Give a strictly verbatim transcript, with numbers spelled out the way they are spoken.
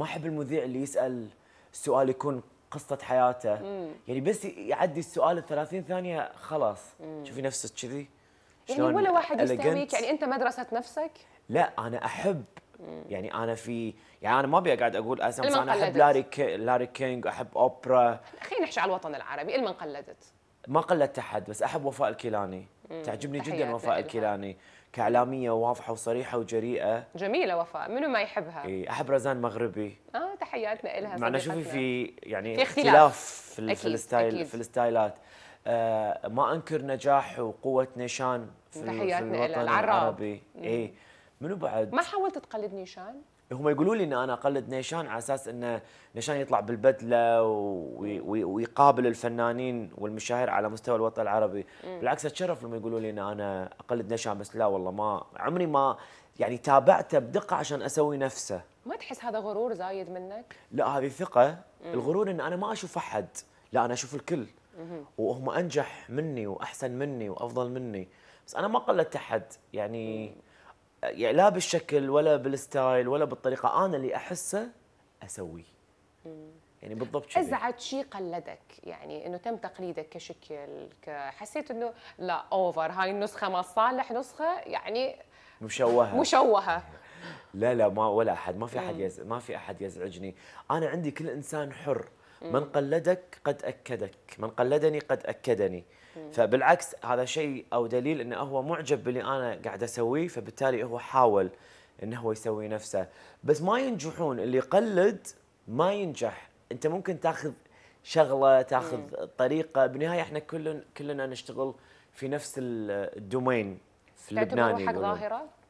ما أحب المذيع اللي يسأل السؤال يكون قصة حياته، مم. يعني بس يعدي السؤال الثلاثين ثانية خلاص، مم. شوفي نفسك كذي يعني ولا واحد يستهويك، يعني أنت مدرسة نفسك؟ لا أنا أحب، مم. يعني أنا في يعني أنا ما أبي أقعد أقول أسامس، أنا أحب لاري كي... لاري كينج، أحب أوبرا. خلينا نحكي على الوطن العربي، إلمن قلدت؟ ما قلدت أحد، بس أحب وفاء الكيلاني، مم. تعجبني جدا وفاء الكيلاني كإعلامية واضحة وصريحة وجريئة. جميلة وفاء، منو ما يحبها؟ إيه، أحب رزان مغربي. اه تحياتنا إلها. معنا شوفي في يعني في اختلاف في, أكيد. في الستايل أكيد. في الستايلات. آه ما أنكر نجاح وقوة نيشان في, في الوطن العربي. إيه منو بعد؟ ما حاولت تقلد نيشان؟ هم يقولوا لي إن أنا أقلد نيشان على أساس إن نيشان يطلع بالبدلة ويقابل الفنانين والمشاهير على مستوى الوطن العربي، مم. بالعكس أتشرف لما يقولوا لي إن أنا أقلد نيشان، بس لا والله ما عمري ما يعني تابعته بدقة عشان أسوي نفسه. ما تحس هذا غرور زايد منك؟ لا هذه ثقة، مم. الغرور إن أنا ما أشوف أحد، لا أنا أشوف الكل، مم. وهم أنجح مني وأحسن مني وأفضل مني، بس أنا ما قلدت أحد يعني، مم. يعني لا بالشكل ولا بالستايل ولا بالطريقه، انا اللي احسه اسويه. يعني بالضبط كذا. ازعج شيء قلدك، يعني انه تم تقليدك كشكل، حسيت انه لا اوفر، هاي النسخه ما تصالح، نسخه يعني مشوهه مشوهه. لا لا ما ولا احد، ما في احد يز... ما في احد يزعجني، انا عندي كل انسان حر، من قلدك قد اكدك، من قلدني قد اكدني. فبالعكس هذا شيء او دليل انه هو معجب باللي انا قاعد اسويه، فبالتالي هو حاول انه هو يسوي نفسه، بس ما ينجحون اللي يقلد، ما ينجح. انت ممكن تاخذ شغله، تاخذ مم. طريقه، بالنهايه احنا كلنا كلنا نشتغل في نفس الدومين في لبنان. تعتبر روحك ظاهره؟